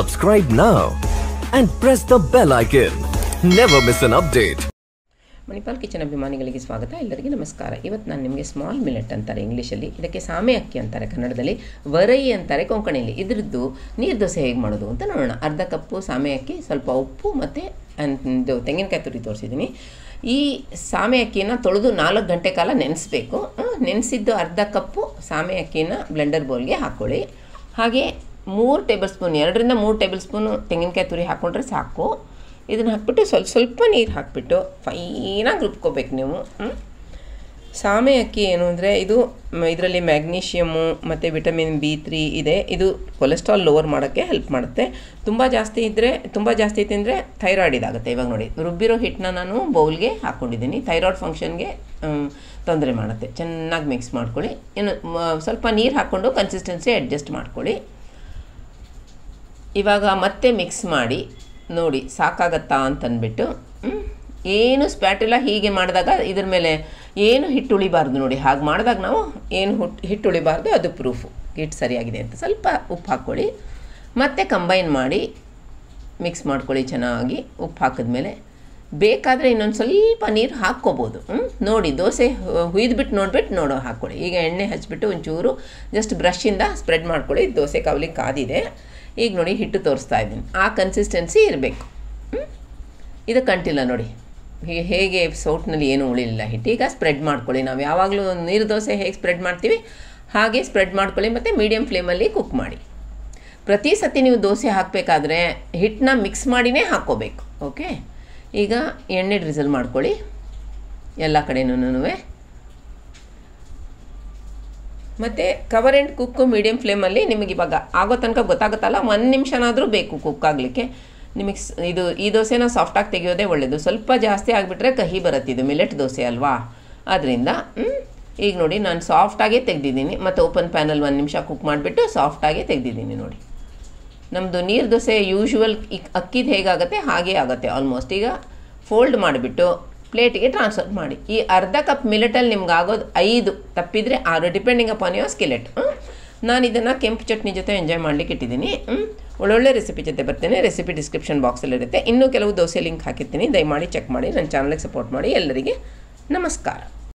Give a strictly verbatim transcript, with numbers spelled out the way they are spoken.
Subscribe now and press the bell icon. Never miss an update. Manipal kitchen ಅಭಿಮಾನಿಗಳಿಗೆ ಸ್ವಾಗತ, ಎಲ್ಲರಿಗೂ ನಮಸ್ಕಾರ. ಇವತ್ತು ನಾನು ನಿಮಗೆ ಸ್ಮಾಲ್ ಮಿಲೆಟ್ ಅಂತಾರೆ ಇಂಗ್ಲೀಷಲ್ಲಿ, ಇದಕ್ಕೆ ಸಾಮೆ ಅಕ್ಕಿ ಅಂತಾರೆ ಕನ್ನಡದಲ್ಲಿ, ವರೈ ಅಂತಾರೆ ಕೊಂಕಣಿಯಲ್ಲಿ. ಇದರದ್ದು ನೀರು ದೋಸೆ ಹೇಗೆ ಮಾಡೋದು ಅಂತ ನೋಡೋಣ. ಅರ್ಧ ಕಪ್ಪು ಸಾಮೆ ಅಕ್ಕಿ, ಸ್ವಲ್ಪ ಉಪ್ಪು ಮತ್ತು ಒಂದು ತೆಂಗಿನಕಾಯಿ ತುರಿ ತೋರಿಸಿದ್ದೀನಿ. ಈ ಸಾಮೆ ಅಕ್ಕಿನ ತೊಳೆದು ನಾಲ್ಕು ಗಂಟೆ ಕಾಲ ನೆನೆಸಬೇಕು. ನೆನೆಸಿದ್ದು ಅರ್ಧ ಕಪ್ಪು ಸಾಮೆ ಅಕ್ಕಿನ ಬ್ಲೆಂಡರ್ ಬೌಲ್ಗೆ ಹಾಕ್ಕೊಳ್ಳಿ. ಹಾಗೆ ಮೂರು ಟೇಬಲ್ ಸ್ಪೂನ್, ಎರಡರಿಂದ ಮೂರು ಟೇಬಲ್ ಸ್ಪೂನು ತೆಂಗಿನಕಾಯಿ ತುರಿ ಹಾಕ್ಕೊಂಡ್ರೆ ಸಾಕು. ಇದನ್ನು ಹಾಕ್ಬಿಟ್ಟು ಸ್ವಲ್ಪ ಸ್ವಲ್ಪ ನೀರು ಹಾಕಿಬಿಟ್ಟು ಫೈನಾಗಿ ರುಬ್ಕೋಬೇಕು ನೀವು. ಸಾಮೆ ಅಕ್ಕಿ ಏನು ಅಂದರೆ ಇದು ಇದರಲ್ಲಿ ಮ್ಯಾಗ್ನೀಷಿಯಮು ಮತ್ತು ವಿಟಮಿನ್ ಬಿ ತ್ರೀ ಇದೆ. ಇದು ಕೊಲೆಸ್ಟ್ರಾಲ್ ಲೋವರ್ ಮಾಡೋಕ್ಕೆ ಹೆಲ್ಪ್ ಮಾಡುತ್ತೆ. ತುಂಬ ಜಾಸ್ತಿ ಇದ್ದರೆ ತುಂಬ ಜಾಸ್ತಿ ತಿಂದರೆ ಥೈರಾಯ್ಡ್ ಇದಾಗುತ್ತೆ. ಇವಾಗ ನೋಡಿ, ರುಬ್ಬಿರೋ ಹಿಟ್ಟನ್ನ ನಾನು ಬೌಲ್ಗೆ ಹಾಕ್ಕೊಂಡಿದ್ದೀನಿ. ಥೈರಾಯ್ಡ್ ಫಂಕ್ಷನ್ಗೆ ತೊಂದರೆ ಮಾಡುತ್ತೆ. ಚೆನ್ನಾಗಿ ಮಿಕ್ಸ್ ಮಾಡ್ಕೊಳ್ಳಿ. ಏನು ಸ್ವಲ್ಪ ನೀರು ಹಾಕ್ಕೊಂಡು ಕನ್ಸಿಸ್ಟೆನ್ಸಿ ಅಡ್ಜಸ್ಟ್ ಮಾಡ್ಕೊಳ್ಳಿ. ಇವಾಗ ಮತ್ತೆ ಮಿಕ್ಸ್ ಮಾಡಿ ನೋಡಿ, ಸಾಕಾಗತ್ತಾ ಅಂತಂದ್ಬಿಟ್ಟು ಏನು ಸ್ಪ್ಯಾಟುಲಾ ಹೀಗೆ ಮಾಡಿದಾಗ ಇದ್ರ ಮೇಲೆ ಏನು ಹಿಟ್ಟು ಉಳಿಬಾರ್ದು ನೋಡಿ. ಹಾಗೆ ಮಾಡಿದಾಗ ನಾವು ಏನು ಹುಟ್ಟು ಹಿಟ್ಟು ಉಳಿಬಾರ್ದು, ಅದು ಪ್ರೂಫು ಹಿಟ್ಟು ಸರಿಯಾಗಿದೆ ಅಂತ. ಸ್ವಲ್ಪ ಉಪ್ಪು ಹಾಕ್ಕೊಳ್ಳಿ, ಮತ್ತೆ ಕಂಬೈನ್ ಮಾಡಿ ಮಿಕ್ಸ್ ಮಾಡ್ಕೊಳ್ಳಿ ಚೆನ್ನಾಗಿ. ಉಪ್ಪು ಹಾಕಿದ್ಮೇಲೆ ಬೇಕಾದರೆ ಇನ್ನೊಂದು ಸ್ವಲ್ಪ ನೀರು ಹಾಕ್ಕೋಬೋದು. ನೋಡಿ, ದೋಸೆ ಹುಯ್ದುಬಿಟ್ಟು ನೋಡ್ಬಿಟ್ಟು ನೋಡೋ ಹಾಕ್ಕೊಳ್ಳಿ. ಈಗ ಎಣ್ಣೆ ಹಚ್ಚಿಬಿಟ್ಟು ಒಂಚೂರು ಜಸ್ಟ್ ಬ್ರಷಿಂದ ಸ್ಪ್ರೆಡ್ ಮಾಡ್ಕೊಳ್ಳಿ. ದೋಸೆ ಕಾವಲಿ ಕಾದಿದೆ. ಈಗ ನೋಡಿ, ಹಿಟ್ಟು ತೋರಿಸ್ತಾ ಇದ್ದೀನಿ. ಆ ಕನ್ಸಿಸ್ಟೆನ್ಸಿ ಇರಬೇಕು. ಇದು ಕಂಟಿಲ್ಲ ನೋಡಿ, ಹೀಗೆ ಹೇಗೆ ಸೌಟ್ನಲ್ಲಿ ಏನೂ ಉಳಿಲಿಲ್ಲ ಹಿಟ್ಟು. ಈಗ ಸ್ಪ್ರೆಡ್ ಮಾಡ್ಕೊಳ್ಳಿ. ನಾವು ಯಾವಾಗಲೂ ನೀರು ದೋಸೆ ಹೇಗೆ ಸ್ಪ್ರೆಡ್ ಮಾಡ್ತೀವಿ ಹಾಗೆ ಸ್ಪ್ರೆಡ್ ಮಾಡ್ಕೊಳ್ಳಿ. ಮತ್ತು ಮೀಡಿಯಮ್ ಫ್ಲೇಮಲ್ಲಿ ಕುಕ್ ಮಾಡಿ. ಪ್ರತಿ ಸತಿ ನೀವು ದೋಸೆ ಹಾಕಬೇಕಾದ್ರೆ ಹಿಟ್ಟನ್ನ ಮಿಕ್ಸ್ ಮಾಡಿನೇ ಹಾಕ್ಕೋಬೇಕು. ಓಕೆ, ಈಗ ಎಣ್ಣೆ ಡ್ರಿಸಲ್ ಮಾಡ್ಕೊಳ್ಳಿ ಎಲ್ಲ ಕಡೆನೂ. ಮತ್ತು ಕವರ್ ಆ್ಯಂಡ್ ಕುಕ್ಕು ಮೀಡಿಯಮ್ ಫ್ಲೇಮಲ್ಲಿ. ನಿಮಗೆ ಇವಾಗ ಆಗೋ ತನಕ ಗೊತ್ತಾಗುತ್ತಲ್ಲ, ಒಂದು ನಿಮಿಷನಾದರೂ ಬೇಕು ಕುಕ್ ಆಗಲಿಕ್ಕೆ ನಿಮಗೆ. ಇದು ಈ ದೋಸೆನ ಸಾಫ್ಟಾಗಿ ತೆಗೆಯೋದೇ ಒಳ್ಳೆಯದು. ಸ್ವಲ್ಪ ಜಾಸ್ತಿ ಆಗಿಬಿಟ್ರೆ ಕಹಿ ಬರುತ್ತಿದ್ದು, ಮಿಲೆಟ್ ದೋಸೆ ಅಲ್ವಾ, ಅದರಿಂದ. ಈಗ ನೋಡಿ, ನಾನು ಸಾಫ್ಟಾಗೇ ತೆಗೆದಿದ್ದೀನಿ. ಮತ್ತು ಓಪನ್ ಪ್ಯಾನಲ್ಲಿ ಒಂದು ನಿಮಿಷ ಕುಕ್ ಮಾಡಿಬಿಟ್ಟು ಸಾಫ್ಟಾಗೇ ತೆಗೆದಿದ್ದೀನಿ ನೋಡಿ. ನಮ್ಮದು ನೀರು ದೋಸೆ ಯೂಶುವಲ್ ಅಕ್ಕಿದು ಹೇಗಾಗುತ್ತೆ ಹಾಗೇ ಆಗುತ್ತೆ ಆಲ್ಮೋಸ್ಟ್. ಈಗ ಫೋಲ್ಡ್ ಮಾಡಿಬಿಟ್ಟು ಪ್ಲೇಟಿಗೆ ಟ್ರಾನ್ಸ್ಫರ್ ಮಾಡಿ. ಈ ಅರ್ಧ ಕಪ್ ಮಿಲೆಟಲ್ಲಿ ನಿಮ್ಗೆ ಆಗೋದು ಐದು, ತಪ್ಪಿದರೆ ಆರು, ಡಿಪೆಂಡಿಂಗ್ ಅಪಾನ್ ಯುವರ್ ಸ್ಕಿಲೆಟ್. ನಾನು ಇದನ್ನು ಕೆಂಪು ಚಟ್ನಿ ಜೊತೆ ಎಂಜಾಯ್ ಮಾಡಲಿಕ್ಕೆ ಇಟ್ಟಿದ್ದೀನಿ. ಒಳ್ಳೊಳ್ಳೆ ರೆಸಿಪಿ ಜೊತೆ ಬರ್ತೇನೆ. ರೆಸಿಪಿ ಡಿಸ್ಕ್ರಿಪ್ಷನ್ ಬಾಕ್ಸಲ್ಲಿರುತ್ತೆ. ಇನ್ನೂ ಕೆಲವು ದೋಸೆ ಲಿಂಕ್ ಹಾಕಿರ್ತೀನಿ, ದಯಮಾಡಿ ಚೆಕ್ ಮಾಡಿ. ನನ್ನ ಚಾನಲ್ಗೆ ಸಪೋರ್ಟ್ ಮಾಡಿ. ಎಲ್ಲರಿಗೆ ನಮಸ್ಕಾರ.